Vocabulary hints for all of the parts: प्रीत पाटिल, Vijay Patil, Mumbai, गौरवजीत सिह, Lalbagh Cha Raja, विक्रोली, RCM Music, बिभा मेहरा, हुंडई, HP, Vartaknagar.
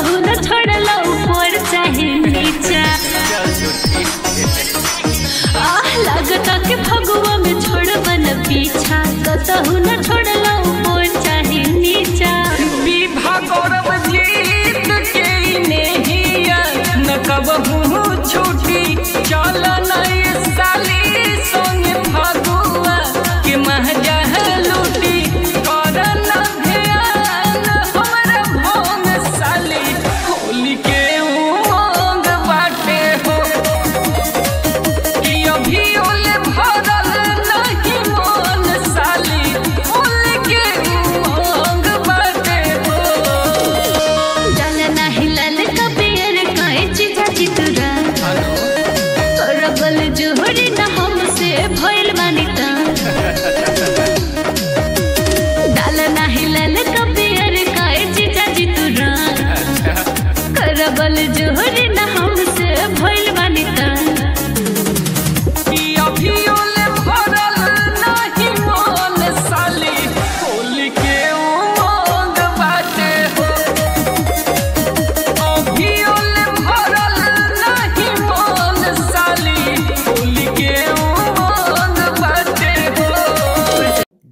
न छोड़ लो ऊपर चाहे नीचा, लागता के फगुआ में छोड़ बन पीछा, कतहु न छोड़ लो ऊपर चाहे नीचा। विभा गौरव जीत के नेहिया न कबहू छूटी, चल नई साली संग फगुआ के महजा लूटी।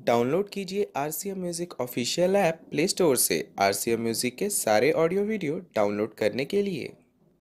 डाउनलोड कीजिए RCM music official app play store से। RCM म्यूजिक के सारे ऑडियो वीडियो डाउनलोड करने के लिए